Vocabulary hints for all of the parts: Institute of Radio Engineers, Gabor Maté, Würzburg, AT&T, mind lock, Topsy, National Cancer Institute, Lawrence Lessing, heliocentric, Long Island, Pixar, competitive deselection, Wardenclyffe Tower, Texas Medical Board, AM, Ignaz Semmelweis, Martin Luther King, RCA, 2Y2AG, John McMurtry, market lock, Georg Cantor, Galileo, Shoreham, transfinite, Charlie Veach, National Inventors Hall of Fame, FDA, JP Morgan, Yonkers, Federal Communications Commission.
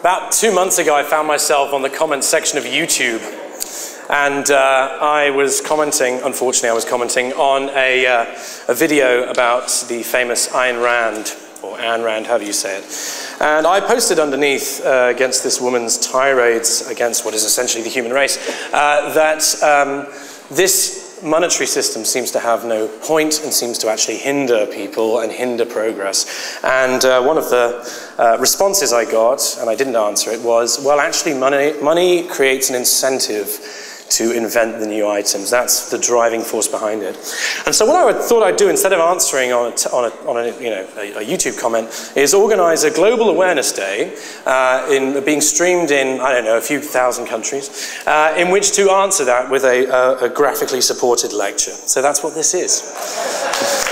About 2 months ago, I found myself on the comments section of YouTube, and I was commenting, unfortunately I was commenting, on a video about the famous Ayn Rand, or Ayn Rand, however you say it. And I posted underneath, against this woman's tirades against what is essentially the human race, that this monetary system seems to have no point and seems to actually hinder people and hinder progress. And one of the responses I got, and I didn't answer it, was, well, actually money creates an incentive to invent the new items. That's the driving force behind it. And so what I thought I'd do, instead of answering on a YouTube comment, is organize a global awareness day being streamed in, I don't know, a few thousand countries, in which to answer that with a graphically supported lecture. So that's what this is.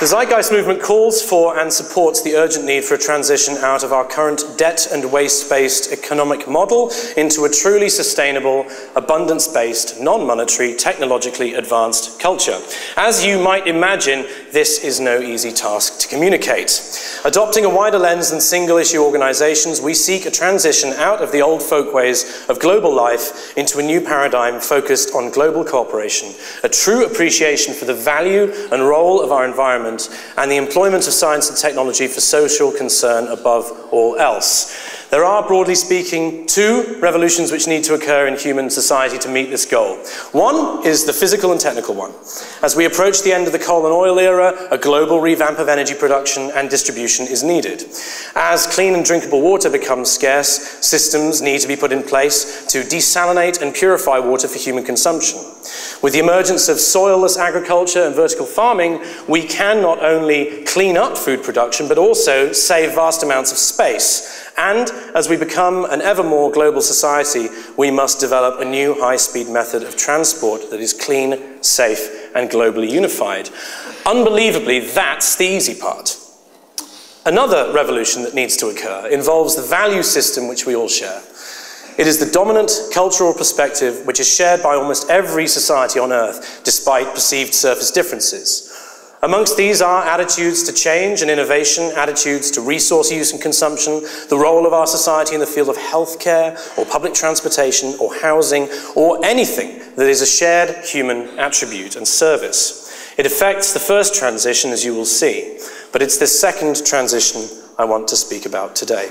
The Zeitgeist Movement calls for and supports the urgent need for a transition out of our current debt and waste-based economic model into a truly sustainable, abundance-based, non-monetary, technologically advanced culture. As you might imagine, this is no easy task to communicate. Adopting a wider lens than single-issue organizations, we seek a transition out of the old folkways of global life into a new paradigm focused on global cooperation, a true appreciation for the value and role of our environment, and the employment of science and technology for social concern above all else. There are, broadly speaking, two revolutions which need to occur in human society to meet this goal. One is the physical and technical one. As we approach the end of the coal and oil era, a global revamp of energy production and distribution is needed. As clean and drinkable water becomes scarce, systems need to be put in place to desalinate and purify water for human consumption. With the emergence of soilless agriculture and vertical farming, we can not only clean up food production, but also save vast amounts of space. And as we become an ever more global society, we must develop a new high-speed method of transport that is clean, safe, and globally unified. Unbelievably, that's the easy part. Another revolution that needs to occur involves the value system which we all share. It is the dominant cultural perspective which is shared by almost every society on Earth, despite perceived surface differences. Amongst these are attitudes to change and innovation, attitudes to resource use and consumption, the role of our society in the field of healthcare, or public transportation, or housing, or anything that is a shared human attribute and service. It affects the first transition, as you will see, but it's this second transition I want to speak about today.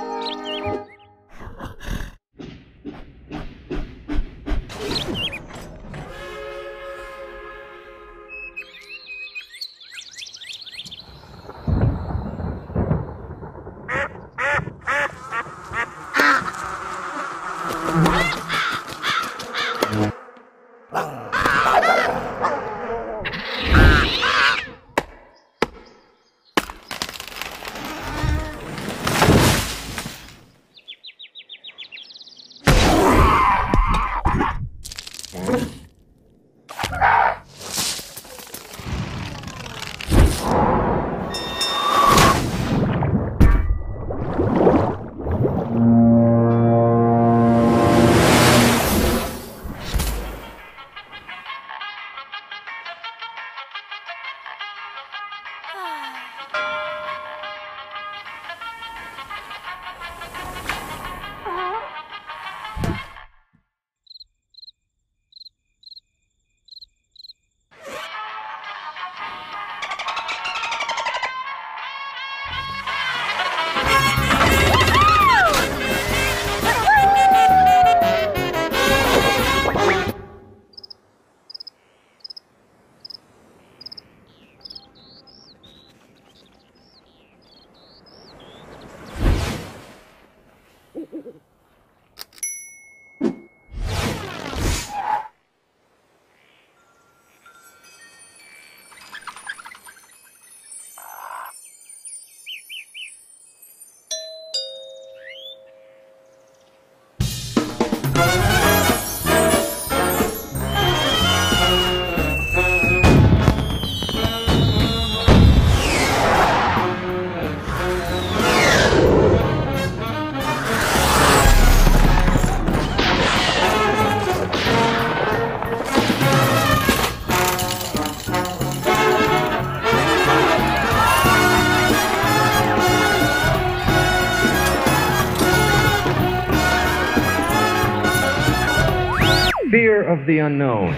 Fear of the unknown.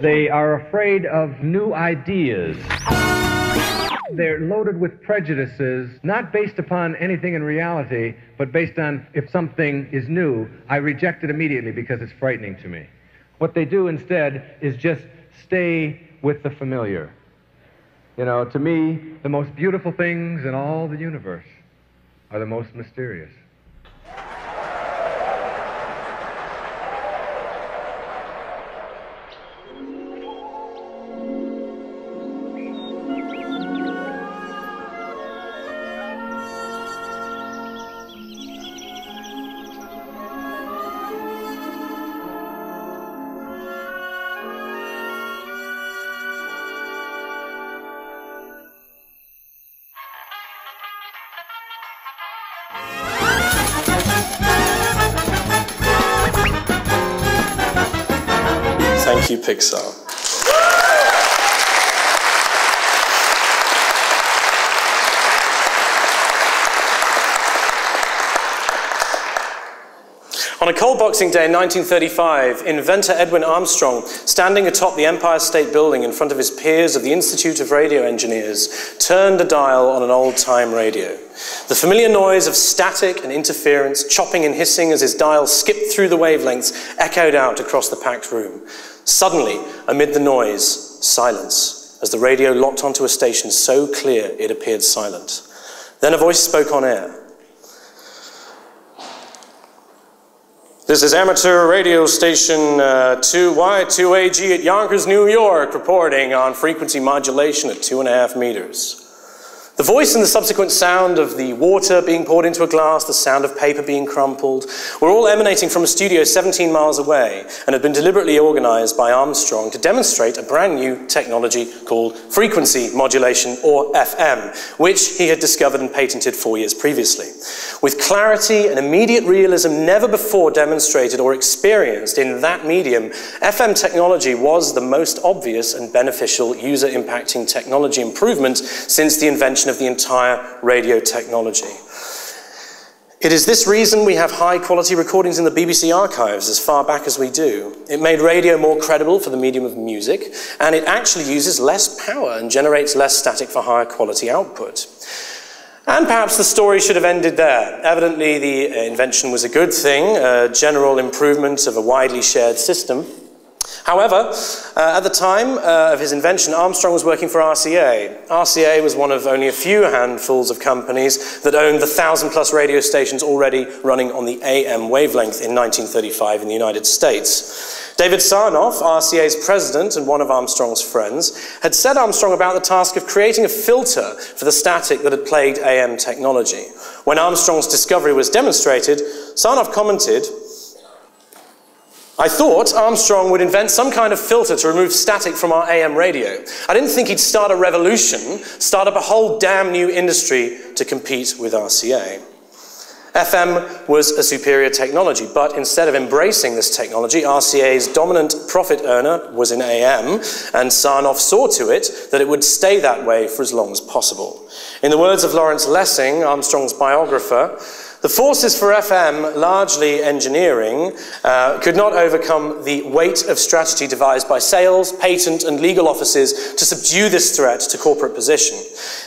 They are afraid of new ideas. They're loaded with prejudices, not based upon anything in reality, but based on if something is new, I reject it immediately because it's frightening to me. What they do instead is just stay with the familiar. You know, to me, the most beautiful things in all the universe are the most mysterious. Thank you, Pixar. On a cold Boxing Day in 1935, inventor Edwin Armstrong, standing atop the Empire State Building in front of his peers of the Institute of Radio Engineers, turned a dial on an old-time radio. The familiar noise of static and interference, chopping and hissing as his dial skipped through the wavelengths, echoed out across the packed room. Suddenly, amid the noise, silence, as the radio locked onto a station so clear it appeared silent. Then a voice spoke on air. This is amateur radio station 2Y2AG at Yonkers, New York, reporting on frequency modulation at 2.5 meters. The voice and the subsequent sound of the water being poured into a glass, the sound of paper being crumpled, were all emanating from a studio 17 miles away and had been deliberately organized by Armstrong to demonstrate a brand new technology called frequency modulation, or FM, which he had discovered and patented 4 years previously. With clarity and immediate realism never before demonstrated or experienced in that medium, FM technology was the most obvious and beneficial user-impacting technology improvement since the invention of the entire radio technology. It is this reason we have high-quality recordings in the BBC archives as far back as we do. It made radio more credible for the medium of music, and it actually uses less power and generates less static for higher quality output. And perhaps the story should have ended there. Evidently, the invention was a good thing, a general improvement of a widely shared system. However, at the time of his invention, Armstrong was working for RCA. RCA was one of only a few handfuls of companies that owned the 1,000-plus radio stations already running on the AM wavelength in 1935 in the United States. David Sarnoff, RCA's president and one of Armstrong's friends, had said Armstrong about the task of creating a filter for the static that had plagued AM technology. When Armstrong's discovery was demonstrated, Sarnoff commented, "I thought Armstrong would invent some kind of filter to remove static from our AM radio. I didn't think he'd start a revolution, start up a whole damn new industry to compete with RCA." FM was a superior technology, but instead of embracing this technology, RCA's dominant profit earner was in AM, and Sarnoff saw to it that it would stay that way for as long as possible. In the words of Lawrence Lessing, Armstrong's biographer, "The forces for FM, largely engineering, could not overcome the weight of strategy devised by sales, patent, and legal offices to subdue this threat to corporate position.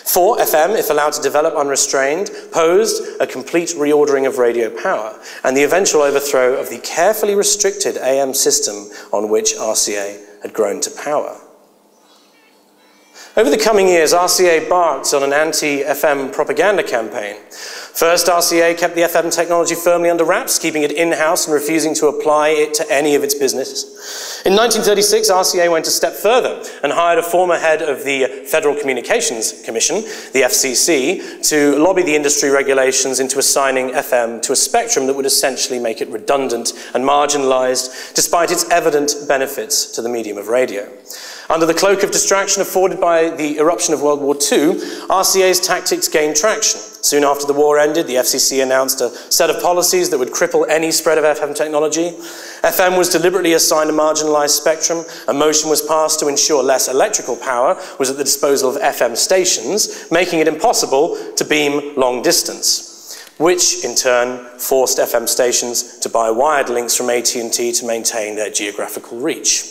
For FM, if allowed to develop unrestrained, posed a complete reordering of radio power and the eventual overthrow of the carefully restricted AM system on which RCA had grown to power." Over the coming years, RCA embarked on an anti-FM propaganda campaign. First, RCA kept the FM technology firmly under wraps, keeping it in-house and refusing to apply it to any of its business. In 1936, RCA went a step further and hired a former head of the Federal Communications Commission, the FCC, to lobby the industry regulations into assigning FM to a spectrum that would essentially make it redundant and marginalized, despite its evident benefits to the medium of radio. Under the cloak of distraction afforded by the eruption of World War II, RCA's tactics gained traction. Soon after the war ended, the FCC announced a set of policies that would cripple any spread of FM technology. FM was deliberately assigned a marginalized spectrum. A motion was passed to ensure less electrical power was at the disposal of FM stations, making it impossible to beam long distance. which in turn forced FM stations to buy wired links from AT&T to maintain their geographical reach.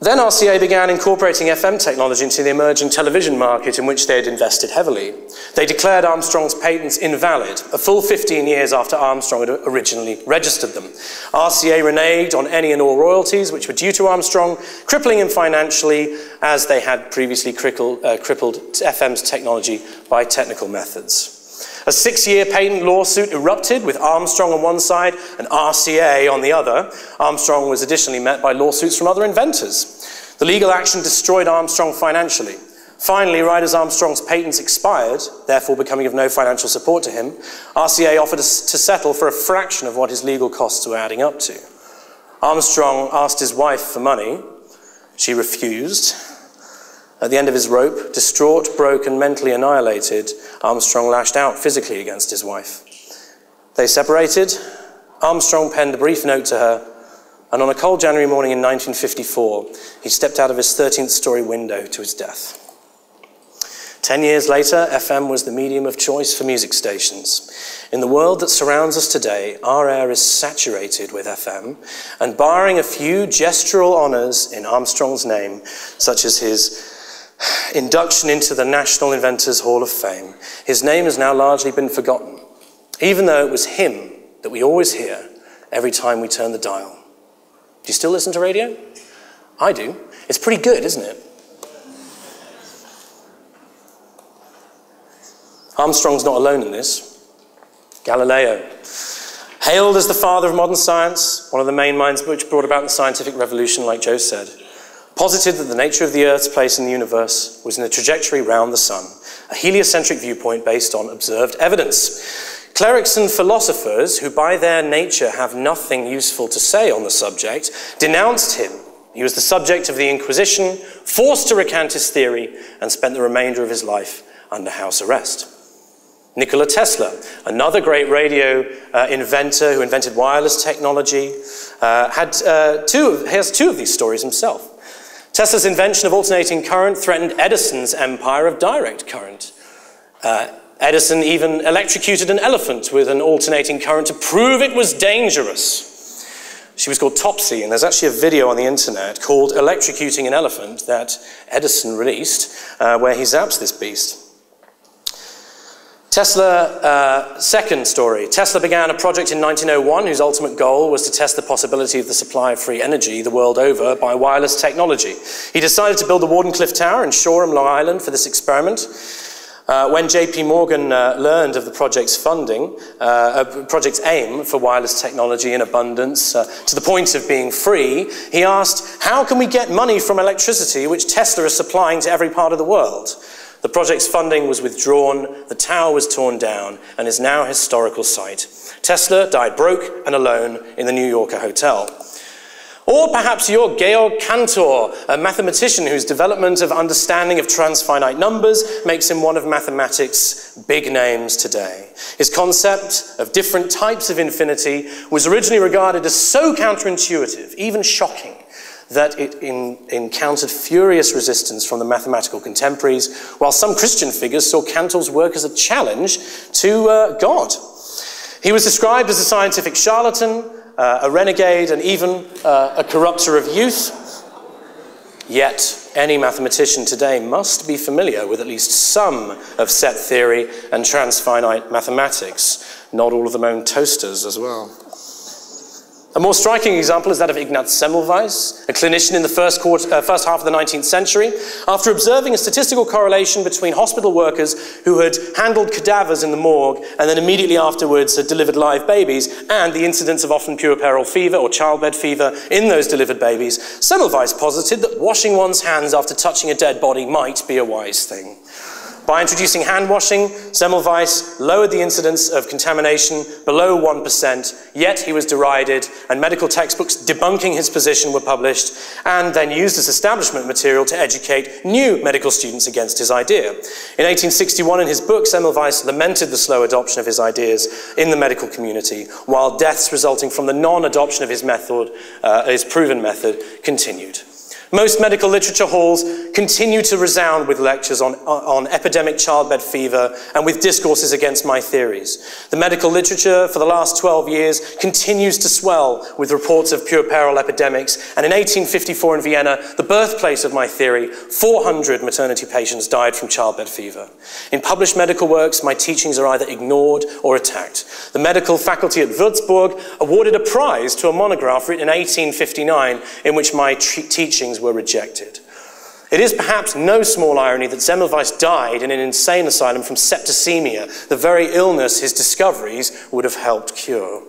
Then RCA began incorporating FM technology into the emerging television market in which they had invested heavily. They declared Armstrong's patents invalid, a full 15 years after Armstrong had originally registered them. RCA reneged on any and all royalties which were due to Armstrong, crippling him financially as they had previously crippled FM's technology by technical methods. A 6-year patent lawsuit erupted with Armstrong on one side and RCA on the other. Armstrong was additionally met by lawsuits from other inventors. The legal action destroyed Armstrong financially. Finally, right as Armstrong's patents expired, therefore becoming of no financial support to him, RCA offered to settle for a fraction of what his legal costs were adding up to. Armstrong asked his wife for money. She refused. At the end of his rope, distraught, broke, and mentally annihilated, Armstrong lashed out physically against his wife. They separated. Armstrong penned a brief note to her, and on a cold January morning in 1954, he stepped out of his 13th-story window to his death. 10 years later, FM was the medium of choice for music stations. In the world that surrounds us today, our air is saturated with FM, and barring a few gestural honors in Armstrong's name, such as his induction into the National Inventors Hall of Fame, his name has now largely been forgotten, even though it was him that we always hear every time we turn the dial. Do you still listen to radio? I do. It's pretty good, isn't it? Armstrong's not alone in this. Galileo, hailed as the father of modern science, one of the main minds which brought about the scientific revolution, like Joe said, posited that the nature of the Earth's place in the universe was in a trajectory round the sun, a heliocentric viewpoint based on observed evidence. Clerics and philosophers, who by their nature have nothing useful to say on the subject, denounced him. He was the subject of the Inquisition, forced to recant his theory, and spent the remainder of his life under house arrest. Nikola Tesla, another great radio inventor who invented wireless technology, has two of these stories himself. Tesla's invention of alternating current threatened Edison's empire of direct current. Edison even electrocuted an elephant with an alternating current to prove it was dangerous. She was called Topsy, and there's actually a video on the internet called Electrocuting an Elephant that Edison released, where he zaps this beast. Second story. Tesla began a project in 1901 whose ultimate goal was to test the possibility of the supply of free energy the world over by wireless technology. He decided to build the Wardenclyffe Tower in Shoreham, Long Island for this experiment. When JP Morgan learned of the project's funding, project's aim for wireless technology in abundance to the point of being free, he asked, how can we get money from electricity which Tesla is supplying to every part of the world? The project's funding was withdrawn, the tower was torn down, and is now a historical site. Tesla died broke and alone in the New Yorker hotel. Or perhaps you're Georg Cantor, a mathematician whose development of understanding of transfinite numbers makes him one of mathematics' big names today. His concept of different types of infinity was originally regarded as so counterintuitive, even shocking, that it encountered furious resistance from the mathematical contemporaries, while some Christian figures saw Cantor's work as a challenge to God. He was described as a scientific charlatan, a renegade, and even a corrupter of youth. Yet, any mathematician today must be familiar with at least some of set theory and transfinite mathematics. Not all of them own toasters as well. A more striking example is that of Ignaz Semmelweis, a clinician in the first half of the 19th century. After observing a statistical correlation between hospital workers who had handled cadavers in the morgue and then immediately afterwards had delivered live babies and the incidence of often puerperal fever or childbed fever in those delivered babies, Semmelweis posited that washing one's hands after touching a dead body might be a wise thing. By introducing hand washing, Semmelweis lowered the incidence of contamination below 1%, yet he was derided, and medical textbooks debunking his position were published and then used as establishment material to educate new medical students against his idea. In 1861, in his book, Semmelweis lamented the slow adoption of his ideas in the medical community, while deaths resulting from the non-adoption of his proven method continued. Most medical literature halls continue to resound with lectures on epidemic childbed fever and with discourses against my theories. The medical literature for the last 12 years continues to swell with reports of puerperal epidemics, and in 1854 in Vienna, the birthplace of my theory, 400 maternity patients died from childbed fever. In published medical works, my teachings are either ignored or attacked. The medical faculty at Würzburg awarded a prize to a monograph written in 1859 in which my teachings were rejected. It is perhaps no small irony that Semmelweis died in an insane asylum from septicemia, the very illness his discoveries would have helped cure.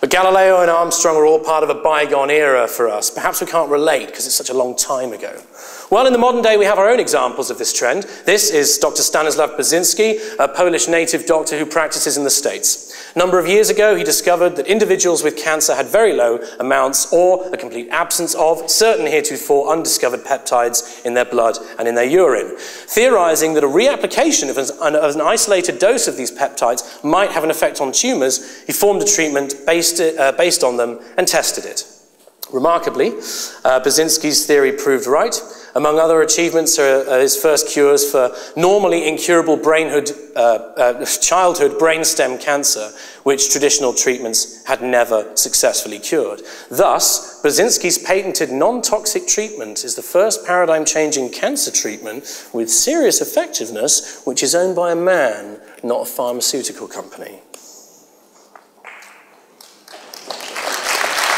But Galileo and Armstrong were all part of a bygone era for us. Perhaps we can't relate because it's such a long time ago. Well, in the modern day, we have our own examples of this trend. This is Dr. Stanislaw Burzynski, a Polish native doctor who practices in the States. A number of years ago, he discovered that individuals with cancer had very low amounts or a complete absence of certain heretofore undiscovered peptides in their blood and in their urine, theorizing that a reapplication of an isolated dose of these peptides might have an effect on tumors. He formed a treatment based on them and tested it. Remarkably, Burzynski's theory proved right. Among other achievements are his first cures for normally incurable childhood brainstem cancer, which traditional treatments had never successfully cured. Thus, Burzynski's patented non-toxic treatment is the first paradigm-changing cancer treatment with serious effectiveness, which is owned by a man, not a pharmaceutical company.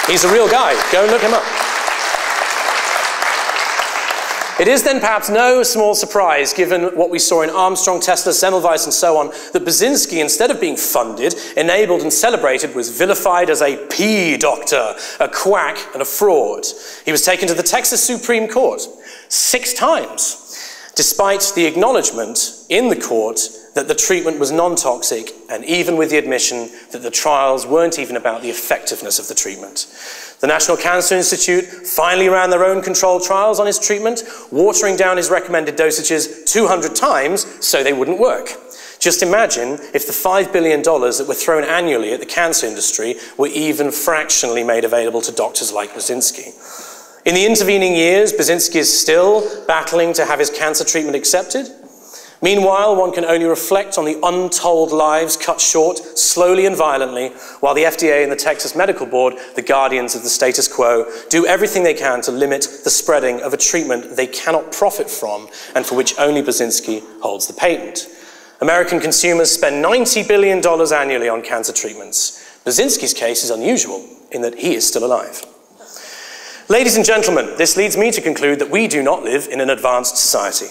He's a real guy. Go and look him up. It is then perhaps no small surprise, given what we saw in Armstrong, Tesla, Semmelweis, and so on, that Burzynski, instead of being funded, enabled and celebrated, was vilified as a pea doctor, a quack, and a fraud. He was taken to the Texas Supreme Court 6 times, despite the acknowledgement in the court that the treatment was non-toxic, and even with the admission that the trials weren't even about the effectiveness of the treatment. The National Cancer Institute finally ran their own controlled trials on his treatment, watering down his recommended dosages 200 times so they wouldn't work. Just imagine if the $5 billion that were thrown annually at the cancer industry were even fractionally made available to doctors like Burzynski. In the intervening years, Burzynski is still battling to have his cancer treatment accepted. Meanwhile, one can only reflect on the untold lives cut short, slowly and violently, while the FDA and the Texas Medical Board, the guardians of the status quo, do everything they can to limit the spreading of a treatment they cannot profit from and for which only Burzynski holds the patent. American consumers spend $90 billion annually on cancer treatments. Burzynski's case is unusual in that he is still alive. Ladies and gentlemen, this leads me to conclude that we do not live in an advanced society.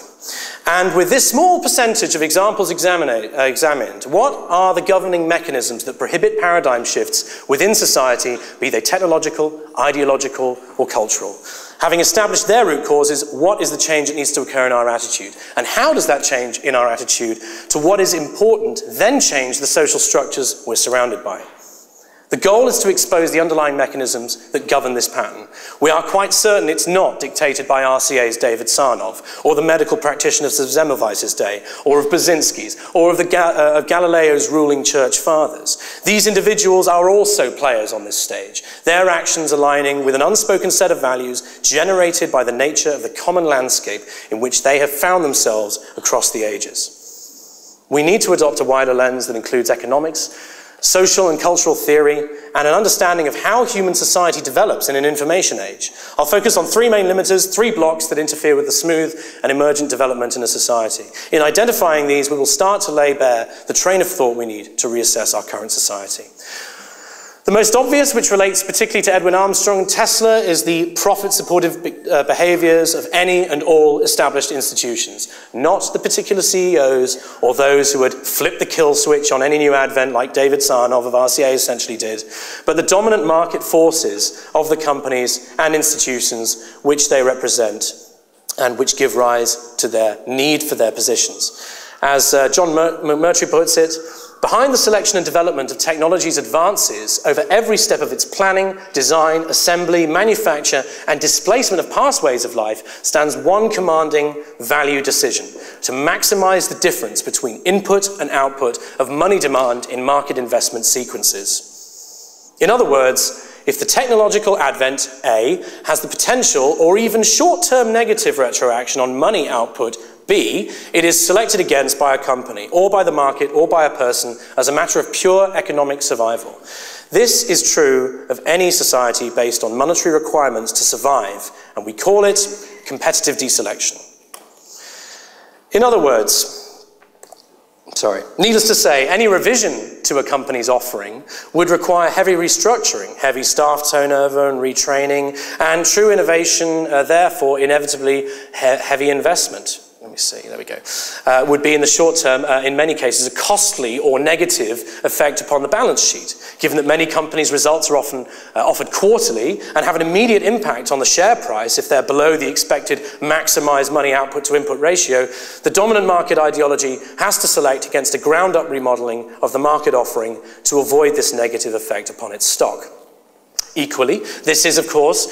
And with this small percentage of examples examined, what are the governing mechanisms that prohibit paradigm shifts within society, be they technological, ideological, or cultural? Having established their root causes, what is the change that needs to occur in our attitude? And how does that change in our attitude to what is important then change the social structures we're surrounded by? The goal is to expose the underlying mechanisms that govern this pattern. We are quite certain it's not dictated by RCA's David Sarnoff, or the medical practitioners of Semmelweis's day, or of Burzynski's, or of Galileo's ruling church fathers. These individuals are also players on this stage, their actions aligning with an unspoken set of values generated by the nature of the common landscape in which they have found themselves across the ages. We need to adopt a wider lens that includes economics, social and cultural theory, and an understanding of how human society develops in an information age. I'll focus on 3 main limiters, 3 blocks that interfere with the smooth and emergent development in a society. In identifying these, we will start to lay bare the train of thought we need to reassess our current society. The most obvious, which relates particularly to Edwin Armstrong and Tesla, is the profit-supportive behaviors of any and all established institutions, not the particular CEOs or those who would flip the kill switch on any new advent like David Sarnoff of RCA essentially did, but the dominant market forces of the companies and institutions which they represent and which give rise to their need for their positions. As John McMurtry puts it, behind the selection and development of technology's advances over every step of its planning, design, assembly, manufacture, and displacement of past ways of life stands one commanding value decision: to maximize the difference between input and output of money demand in market investment sequences. In other words, if the technological advent, A, has the potential or even short-term negative retroaction on money output, B, it is selected against by a company or by the market or by a person as a matter of pure economic survival. This is true of any society based on monetary requirements to survive, and we call it competitive deselection. In other words, needless to say, any revision to a company's offering would require heavy restructuring, heavy staff turnover and retraining, and true innovation, therefore, inevitably heavy investment. Let me see, there we go. Would be in the short term, in many cases, a costly or negative effect upon the balance sheet, given that many companies' results are often offered quarterly and have an immediate impact on the share price if they're below the expected maximized money output to input ratio. The dominant market ideology has to select against a ground-up remodeling of the market offering to avoid this negative effect upon its stock. Equally, this is, of course,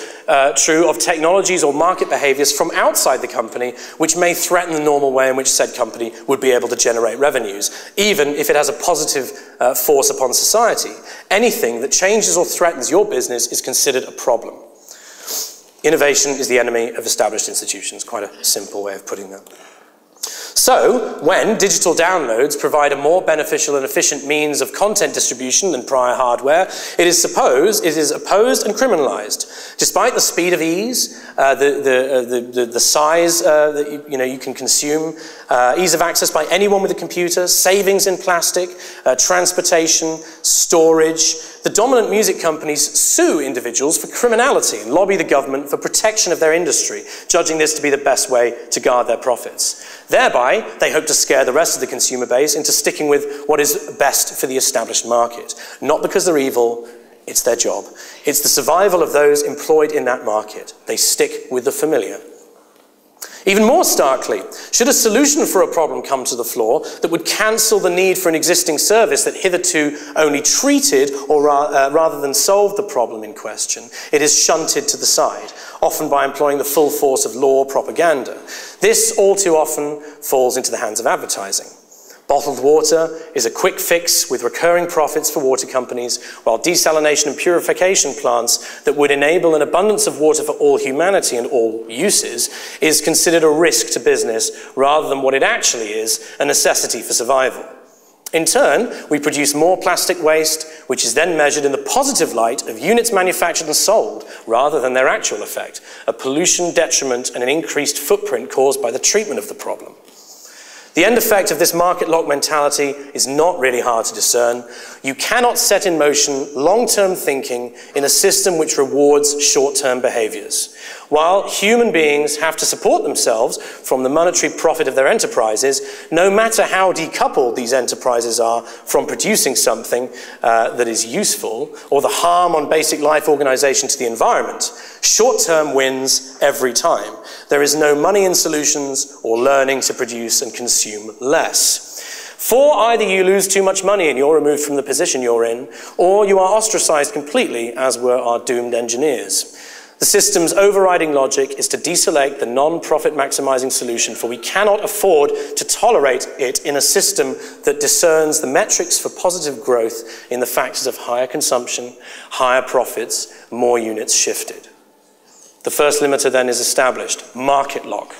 true of technologies or market behaviors from outside the company, which may threaten the normal way in which said company would be able to generate revenues, even if it has a positive force upon society. Anything that changes or threatens your business is considered a problem. Innovation is the enemy of established institutions. Quite a simple way of putting that. So, when digital downloads provide a more beneficial and efficient means of content distribution than prior hardware, it is opposed and criminalized. Despite the speed of ease, the size that you can consume, ease of access by anyone with a computer, savings in plastic, transportation, storage, the dominant music companies sue individuals for criminality and lobby the government for protection of their industry, judging this to be the best way to guard their profits. Thereby, they hope to scare the rest of the consumer base into sticking with what is best for the established market. Not because they're evil, it's their job. It's the survival of those employed in that market. They stick with the familiar. Even more starkly, should a solution for a problem come to the floor that would cancel the need for an existing service that hitherto only treated or rather than solved the problem in question, it is shunted to the side, often by employing the full force of law propaganda. This all too often falls into the hands of advertising. Bottled water is a quick fix with recurring profits for water companies, while desalination and purification plants that would enable an abundance of water for all humanity and all uses is considered a risk to business rather than what it actually is, a necessity for survival. In turn, we produce more plastic waste, which is then measured in the positive light of units manufactured and sold, rather than their actual effect, a pollution detriment and an increased footprint caused by the treatment of the problem. The end effect of this market lock mentality is not really hard to discern. You cannot set in motion long-term thinking in a system which rewards short-term behaviors. While human beings have to support themselves from the monetary profit of their enterprises, no matter how decoupled these enterprises are from producing something that is useful or the harm on basic life organization to the environment, short-term wins every time. There is no money in solutions or learning to produce and consume less. For either you lose too much money and you're removed from the position you're in, or you are ostracized completely, as were our doomed engineers. The system's overriding logic is to deselect the non-profit maximizing solution, for we cannot afford to tolerate it in a system that discerns the metrics for positive growth in the factors of higher consumption, higher profits, more units shifted. The first limiter then is established, market lock.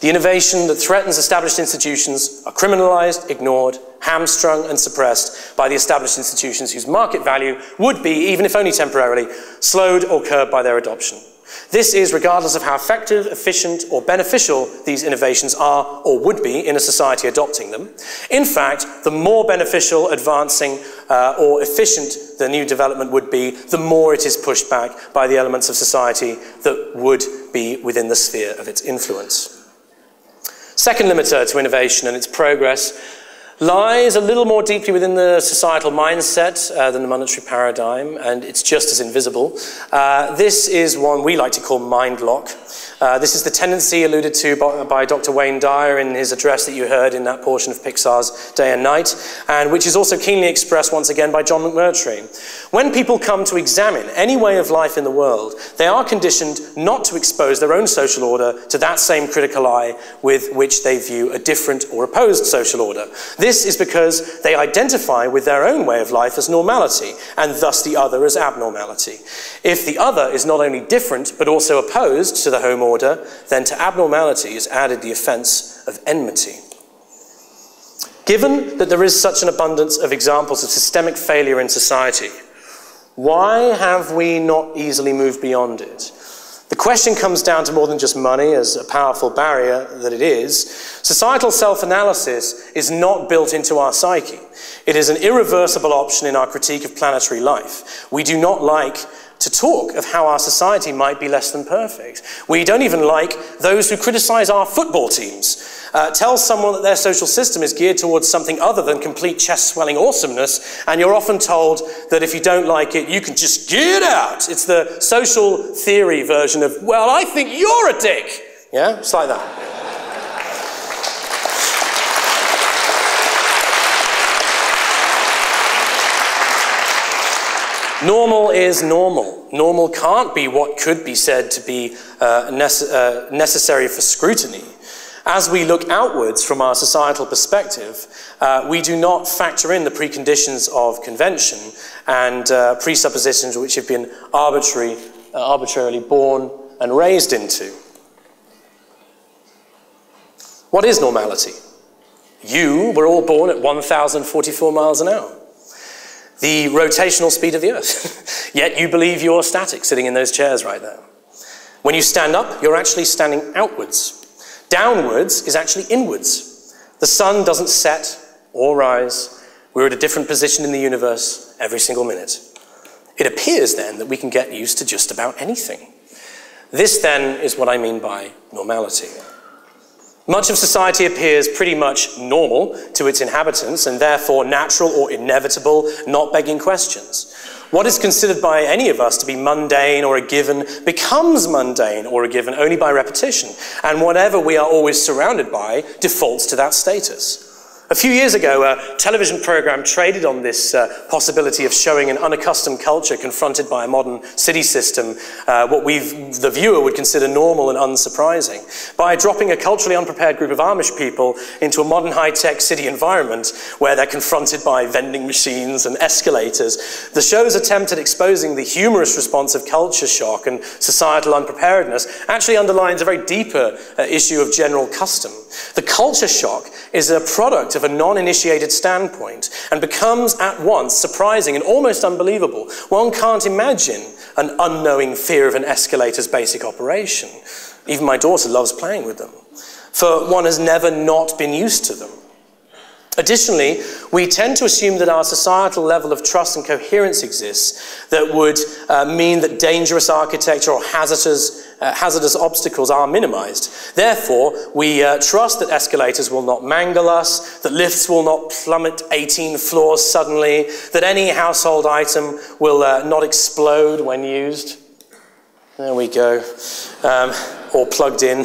The innovation that threatens established institutions are criminalized, ignored, hamstrung and suppressed by the established institutions whose market value would be, even if only temporarily, slowed or curbed by their adoption. This is regardless of how effective, efficient or beneficial these innovations are or would be in a society adopting them. In fact, the more beneficial, advancing or efficient the new development would be, the more it is pushed back by the elements of society that would be within the sphere of its influence. Second limiter to innovation and its progress lies a little more deeply within the societal mindset than the monetary paradigm, and it's just as invisible. This is one we like to call mind lock. This is the tendency alluded to by Dr. Wayne Dyer in his address that you heard in that portion of Pixar's Day and Night, and which is also keenly expressed once again by John McMurtry. When people come to examine any way of life in the world, they are conditioned not to expose their own social order to that same critical eye with which they view a different or opposed social order. This is because they identify with their own way of life as normality, and thus the other as abnormality. If the other is not only different, but also opposed to the home order, then to abnormality is added the offence of enmity. Given that there is such an abundance of examples of systemic failure in society, why have we not easily moved beyond it? The question comes down to more than just money, as a powerful barrier that it is. Societal self-analysis is not built into our psyche. It is an irreversible option in our critique of planetary life. We do not like to talk of how our society might be less than perfect. We don't even like those who criticize our football teams. Tell someone that their social system is geared towards something other than complete chest-swelling awesomeness, and you're often told that if you don't like it, you can just get out. It's the social theory version of, well, I think you're a dick. Yeah, it's like that. Normal is normal. Normal can't be what could be said to be necessary for scrutiny. As we look outwards from our societal perspective, we do not factor in the preconditions of convention and presuppositions which have been arbitrarily born and raised into. What is normality? You were all born at 1,044 miles an hour. The rotational speed of the Earth. Yet you believe you're static, sitting in those chairs right there. When you stand up, you're actually standing outwards. Downwards is actually inwards. The sun doesn't set or rise. We're at a different position in the universe every single minute. It appears then that we can get used to just about anything. This then is what I mean by normality. Much of society appears pretty much normal to its inhabitants and therefore natural or inevitable, not begging questions. What is considered by any of us to be mundane or a given becomes mundane or a given only by repetition, and whatever we are always surrounded by defaults to that status. A few years ago, a television program traded on this possibility of showing an unaccustomed culture confronted by a modern city system, what the viewer would consider normal and unsurprising. By dropping a culturally unprepared group of Amish people into a modern high-tech city environment where they're confronted by vending machines and escalators, the show's attempt at exposing the humorous response of culture shock and societal unpreparedness actually underlines a very deeper issue of general custom. The culture shock is a product of a non-initiated standpoint and becomes at once surprising and almost unbelievable. One can't imagine an unknowing fear of an escalator's basic operation. Even my daughter loves playing with them, for one has never not been used to them. Additionally, we tend to assume that our societal level of trust and coherence exists that would mean that dangerous architecture or hazardous obstacles are minimized. Therefore, we trust that escalators will not mangle us, that lifts will not plummet 18 floors suddenly, that any household item will not explode when used. There we go. Or plugged in.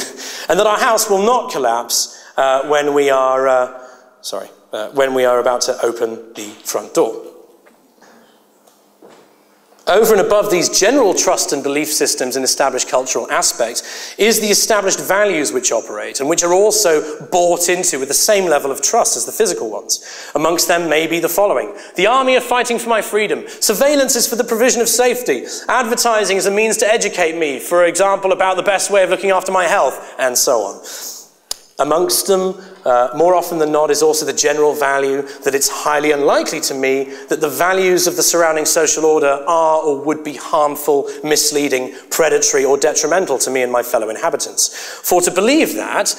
And that our house will not collapse when we are about to open the front door. Over and above these general trust and belief systems and established cultural aspects is the established values which operate and which are also bought into with the same level of trust as the physical ones. Amongst them may be the following. The army are fighting for my freedom. Surveillance is for the provision of safety. Advertising is a means to educate me, for example, about the best way of looking after my health, and so on. Amongst them, more often than not, is also the general value that it's highly unlikely to me that the values of the surrounding social order are or would be harmful, misleading, predatory, or detrimental to me and my fellow inhabitants. For to believe that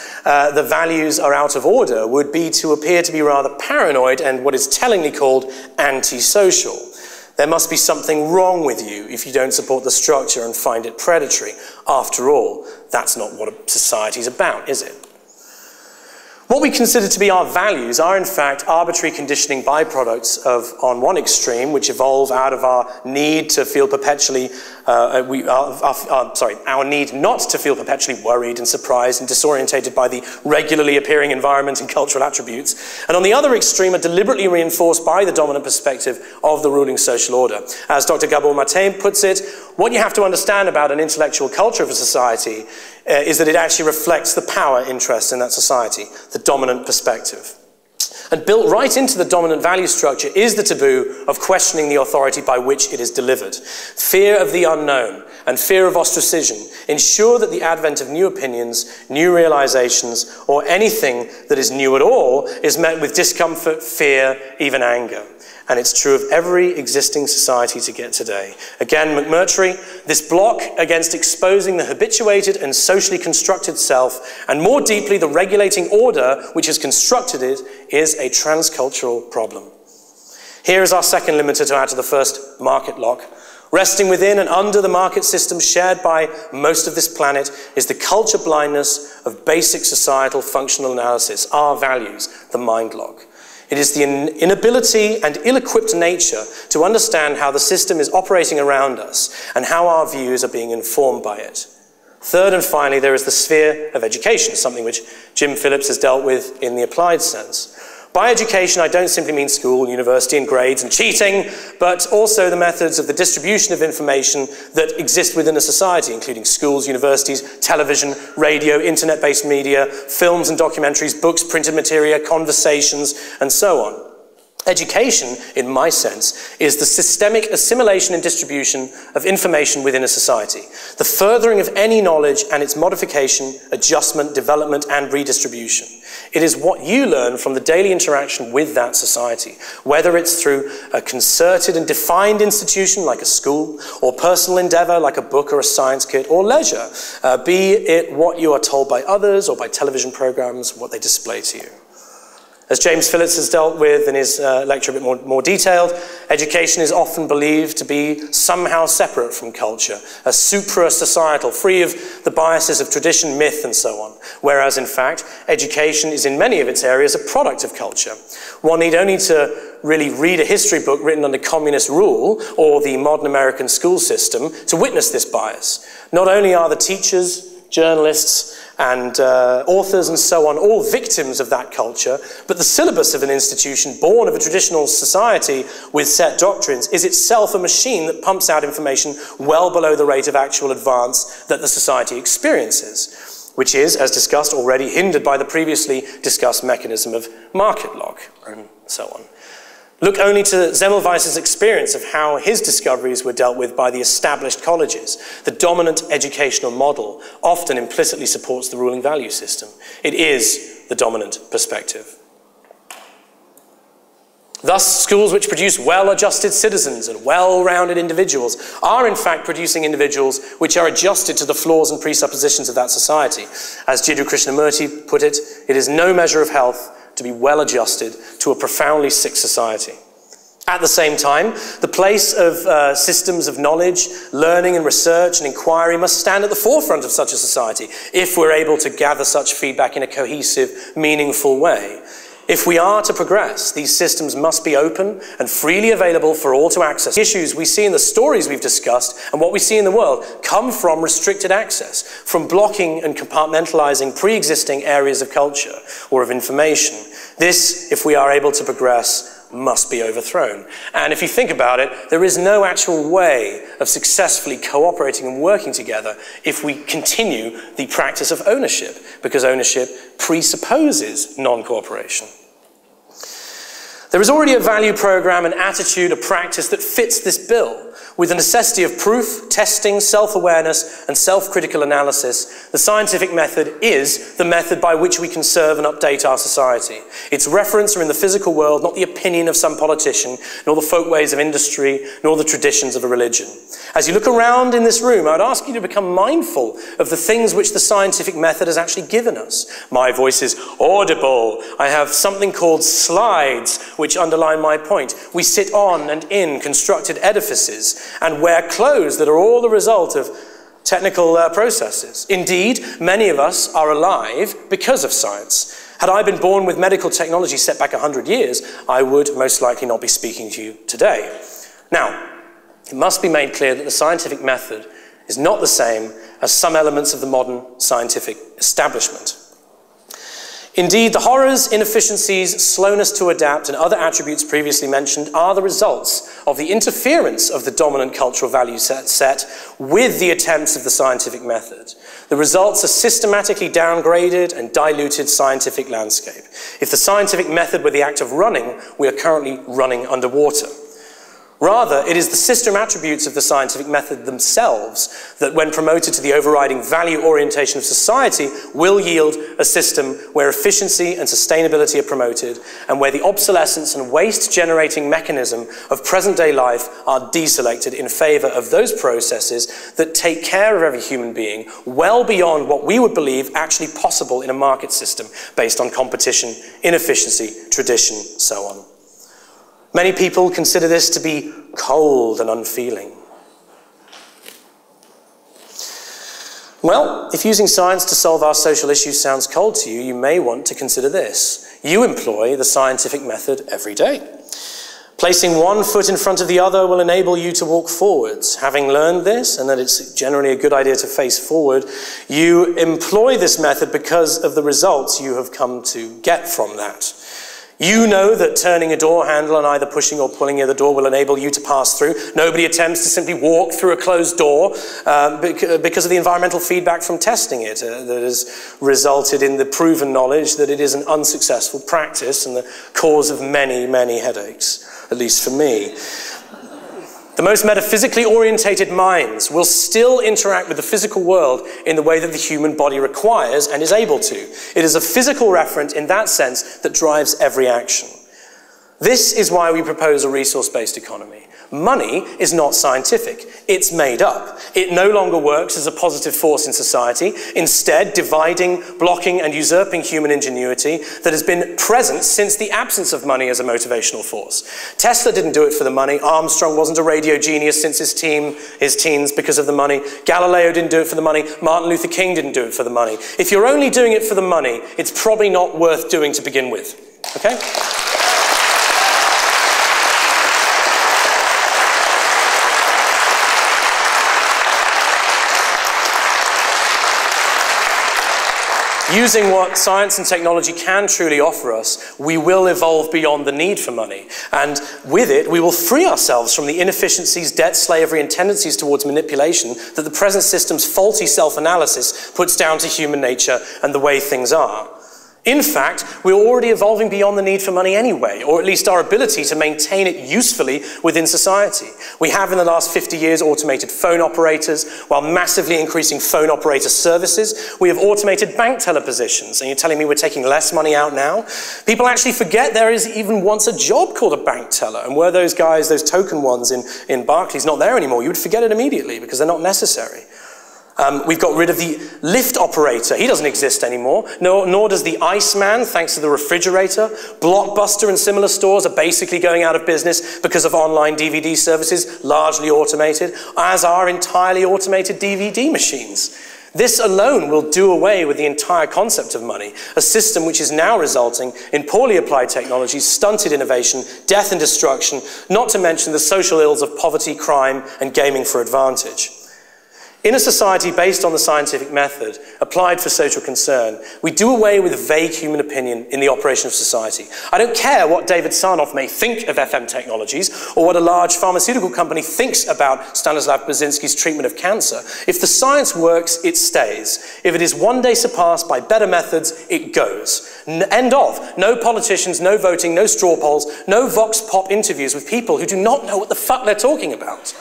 the values are out of order would be to appear to be rather paranoid and what is tellingly called antisocial. There must be something wrong with you if you don't support the structure and find it predatory. After all, that's not what a society's about, is it? What we consider to be our values are, in fact, arbitrary conditioning byproducts of, on one extreme, which evolve out of our need to feel perpetually, our need not to feel perpetually worried and surprised and disorientated by the regularly appearing environment and cultural attributes. And on the other extreme, are deliberately reinforced by the dominant perspective of the ruling social order. As Dr. Gabor Maté puts it, what you have to understand about an intellectual culture of a society is that it actually reflects the power interests in that society, the dominant perspective. And built right into the dominant value structure is the taboo of questioning the authority by which it is delivered. Fear of the unknown and fear of ostracism ensure that the advent of new opinions, new realizations, or anything that is new at all is met with discomfort, fear, even anger. And it's true of every existing society to get today. Again, McMurtry, this block against exposing the habituated and socially constructed self, and more deeply the regulating order which has constructed it, is a transcultural problem. Here is our second limiter to add to the first, market lock. Resting within and under the market system shared by most of this planet is the culture blindness of basic societal functional analysis, our values, the mind lock. It is the inability and ill-equipped nature to understand how the system is operating around us and how our views are being informed by it. Third and finally, there is the sphere of education, something which Jim Phillips has dealt with in the applied sense. By education, I don't simply mean school, university, and grades and cheating, but also the methods of the distribution of information that exist within a society, including schools, universities, television, radio, internet-based media, films and documentaries, books, printed material, conversations, and so on. Education, in my sense, is the systemic assimilation and distribution of information within a society, the furthering of any knowledge and its modification, adjustment, development, and redistribution. It is what you learn from the daily interaction with that society, whether it's through a concerted and defined institution like a school, or personal endeavor like a book or a science kit, or leisure, be it what you are told by others or by television programs, what they display to you. As James Phillips has dealt with in his lecture a bit more detailed, education is often believed to be somehow separate from culture, a supra-societal, free of the biases of tradition, myth, and so on. Whereas, in fact, education is in many of its areas a product of culture. One need only to really read a history book written under communist rule or the modern American school system to witness this bias. Not only are the teachers, journalists, and authors and so on, all victims of that culture, but the syllabus of an institution born of a traditional society with set doctrines is itself a machine that pumps out information well below the rate of actual advance that the society experiences, which is, as discussed already, hindered by the previously discussed mechanism of market lock and so on. Look only to Semmelweis's experience of how his discoveries were dealt with by the established colleges. The dominant educational model often implicitly supports the ruling value system. It is the dominant perspective. Thus, schools which produce well-adjusted citizens and well-rounded individuals are in fact producing individuals which are adjusted to the flaws and presuppositions of that society. As Jiddu Krishnamurti put it, it is no measure of health to be well-adjusted to a profoundly sick society. At the same time, the place of systems of knowledge, learning and research and inquiry must stand at the forefront of such a society if we're able to gather such feedback in a cohesive, meaningful way. If we are to progress, these systems must be open and freely available for all to access. The issues we see in the stories we've discussed and what we see in the world come from restricted access, from blocking and compartmentalizing pre-existing areas of culture or of information. This, if we are able to progress, must be overthrown. And if you think about it, there is no actual way of successfully cooperating and working together if we continue the practice of ownership, because ownership presupposes non-cooperation. There is already a value program, an attitude, a practice that fits this bill. With the necessity of proof, testing, self-awareness, and self-critical analysis, the scientific method is the method by which we conserve and update our society. Its reference are in the physical world, not the opinion of some politician, nor the folkways of industry, nor the traditions of a religion. As you look around in this room, I would ask you to become mindful of the things which the scientific method has actually given us. My voice is audible. I have something called slides, which underline my point. We sit on and in constructed edifices and wear clothes that are all the result of technical processes. Indeed, many of us are alive because of science. Had I been born with medical technology set back 100 years, I would most likely not be speaking to you today. Now, it must be made clear that the scientific method is not the same as some elements of the modern scientific establishment. Indeed, the horrors, inefficiencies, slowness to adapt, and other attributes previously mentioned are the results of the interference of the dominant cultural value set with the attempts of the scientific method. The results are systematically downgraded and diluted scientific landscape. If the scientific method were the act of running, we are currently running underwater. Rather, it is the system attributes of the scientific method themselves that, when promoted to the overriding value orientation of society, will yield a system where efficiency and sustainability are promoted and where the obsolescence and waste-generating mechanism of present-day life are deselected in favor of those processes that take care of every human being well beyond what we would believe actually possible in a market system based on competition, inefficiency, tradition, so on. Many people consider this to be cold and unfeeling. Well, if using science to solve our social issues sounds cold to you, you may want to consider this. You employ the scientific method every day. Placing one foot in front of the other will enable you to walk forwards. Having learned this, and that it's generally a good idea to face forward, you employ this method because of the results you have come to get from that. You know that turning a door handle and either pushing or pulling near the door will enable you to pass through. Nobody attempts to simply walk through a closed door because of the environmental feedback from testing it that has resulted in the proven knowledge that it is an unsuccessful practice and the cause of many, many headaches, at least for me. The most metaphysically orientated minds will still interact with the physical world in the way that the human body requires and is able to. It is a physical referent in that sense that drives every action. This is why we propose a resource-based economy. Money is not scientific. It's made up. It no longer works as a positive force in society, instead dividing, blocking, and usurping human ingenuity that has been present since the absence of money as a motivational force. Tesla didn't do it for the money. Armstrong wasn't a radio genius since his teens because of the money. Galileo didn't do it for the money. Martin Luther King didn't do it for the money. If you're only doing it for the money, it's probably not worth doing to begin with. Okay? Using what science and technology can truly offer us, we will evolve beyond the need for money. And with it, we will free ourselves from the inefficiencies, debt, slavery, and tendencies towards manipulation that the present system's faulty self-analysis puts down to human nature and the way things are. In fact, we're already evolving beyond the need for money anyway, or at least our ability to maintain it usefully within society. We have in the last 50 years automated phone operators while massively increasing phone operator services. We have automated bank teller positions, and you're telling me we're taking less money out now? People actually forget there is even once a job called a bank teller, and were those guys, those token ones in Barclays not there anymore, you would forget it immediately because they're not necessary. We've got rid of the lift operator. He doesn't exist anymore. Nor does the Iceman, thanks to the refrigerator. Blockbuster and similar stores are basically going out of business because of online DVD services, largely automated, as are entirely automated DVD machines. This alone will do away with the entire concept of money, a system which is now resulting in poorly applied technologies, stunted innovation, death and destruction, not to mention the social ills of poverty, crime, and gaming for advantage. In a society based on the scientific method, applied for social concern, we do away with vague human opinion in the operation of society. I don't care what David Sarnoff may think of FM technologies or what a large pharmaceutical company thinks about Stanislaw Burzynski's treatment of cancer. If the science works, it stays. If it is one day surpassed by better methods, it goes. End of. No politicians, no voting, no straw polls, no vox pop interviews with people who do not know what the fuck they're talking about.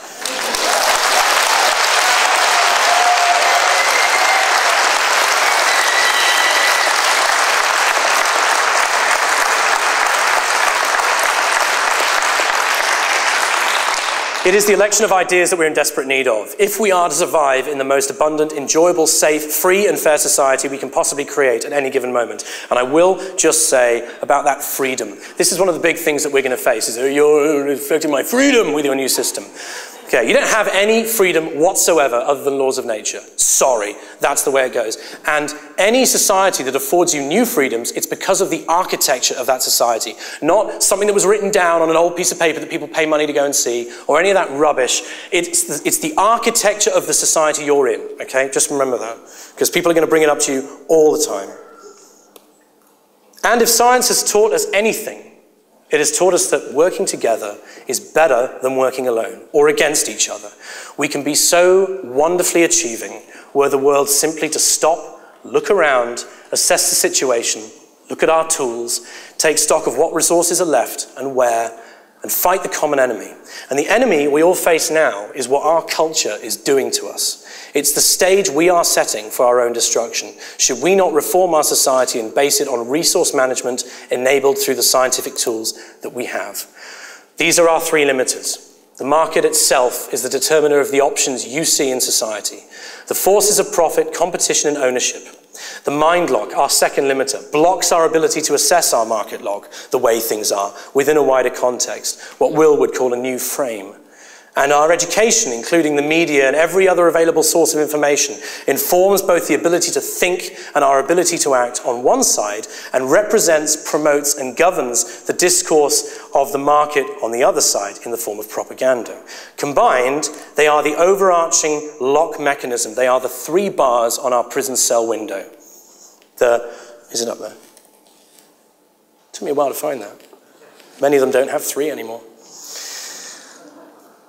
It is the election of ideas that we're in desperate need of, if we are to survive in the most abundant, enjoyable, safe, free and fair society we can possibly create at any given moment. And I will just say about that freedom. This is one of the big things that we're going to face, is you're affecting my freedom with your new system. Okay, you don't have any freedom whatsoever other than laws of nature. Sorry, that's the way it goes. And any society that affords you new freedoms, it's because of the architecture of that society, not something that was written down on an old piece of paper that people pay money to go and see, or any of that rubbish. It's the architecture of the society you're in, okay? Just remember that, because people are going to bring it up to you all the time. And if science has taught us anything, it has taught us that working together is better than working alone or against each other. We can be so wonderfully achieving were the world simply to stop, look around, assess the situation, look at our tools, take stock of what resources are left and where, and fight the common enemy. And the enemy we all face now is what our culture is doing to us. It's the stage we are setting for our own destruction. Should we not reform our society and base it on resource management enabled through the scientific tools that we have? These are our three limiters. The market itself is the determiner of the options you see in society. The forces of profit, competition, and ownership. The mind lock, our second limiter, blocks our ability to assess our market lock, the way things are, within a wider context, what Will would call a new frame. And our education, including the media and every other available source of information, informs both the ability to think and our ability to act on one side, and represents, promotes, and governs the discourse of the market on the other side in the form of propaganda. Combined, they are the overarching lock mechanism. They are the three bars on our prison cell window. Is it up there? Took me a while to find that. Many of them don't have three anymore.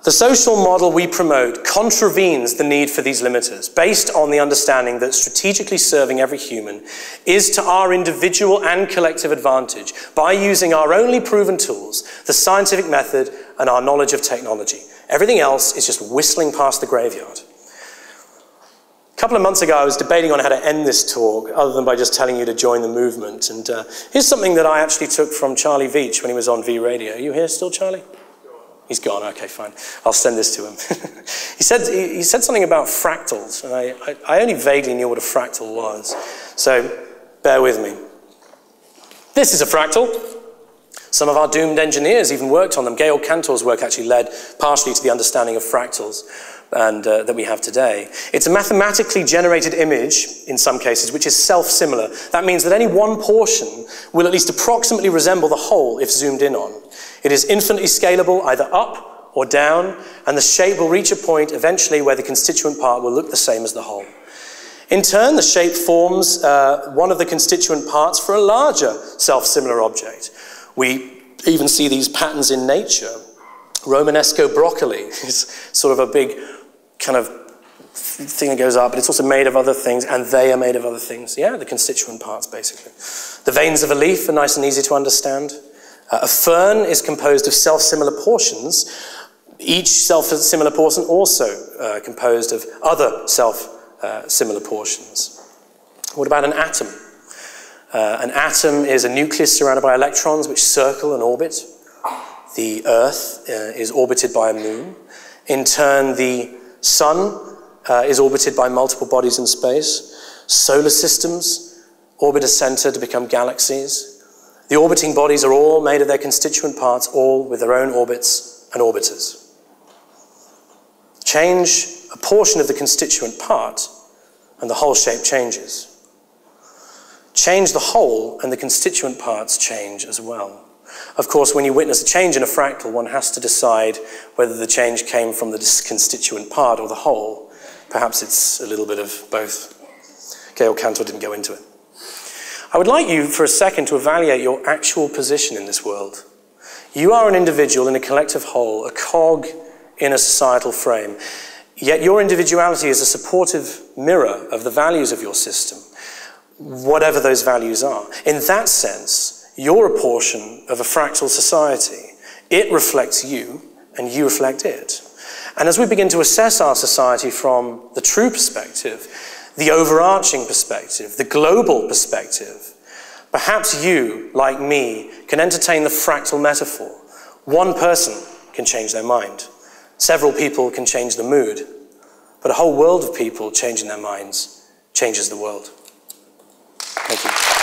The social model we promote contravenes the need for these limiters, based on the understanding that strategically serving every human is to our individual and collective advantage by using our only proven tools, the scientific method, and our knowledge of technology. Everything else is just whistling past the graveyard. A couple of months ago, I was debating on how to end this talk, other than by just telling you to join the movement. And here's something that I actually took from Charlie Veach when he was on V Radio. Are you here still, Charlie? He's gone, okay, fine. I'll send this to him. he said something about fractals, and I only vaguely knew what a fractal was. So bear with me. This is a fractal. Some of our doomed engineers even worked on them. Georg Cantor's work actually led partially to the understanding of fractals and that we have today. It's a mathematically generated image, in some cases, which is self-similar. That means that any one portion will at least approximately resemble the whole if zoomed in on. It is infinitely scalable, either up or down, and the shape will reach a point eventually where the constituent part will look the same as the whole. In turn, the shape forms one of the constituent parts for a larger self-similar object. We even see these patterns in nature. Romanesco broccoli is sort of a big kind of thing that goes up, but it's also made of other things, and they are made of other things. Yeah, the constituent parts, basically. The veins of a leaf are nice and easy to understand. A fern is composed of self-similar portions, each self-similar portion also composed of other self-similar portions. What about an atom? An atom is a nucleus surrounded by electrons which circle and orbit. The Earth is orbited by a moon. In turn, the Sun is orbited by multiple bodies in space. Solar systems orbit a center to become galaxies. The orbiting bodies are all made of their constituent parts, all with their own orbits and orbiters. Change a portion of the constituent part, and the whole shape changes. Change the whole, and the constituent parts change as well. Of course, when you witness a change in a fractal, one has to decide whether the change came from the constituent part or the whole. Perhaps it's a little bit of both. Georg Cantor didn't go into it. I would like you for a second to evaluate your actual position in this world. You are an individual in a collective whole, a cog in a societal frame. Yet your individuality is a supportive mirror of the values of your system, whatever those values are. In that sense, you're a portion of a fractal society. It reflects you, and you reflect it. And as we begin to assess our society from the true perspective, the overarching perspective, the global perspective, perhaps you, like me, can entertain the fractal metaphor. One person can change their mind. Several people can change the mood. But a whole world of people changing their minds changes the world. Thank you.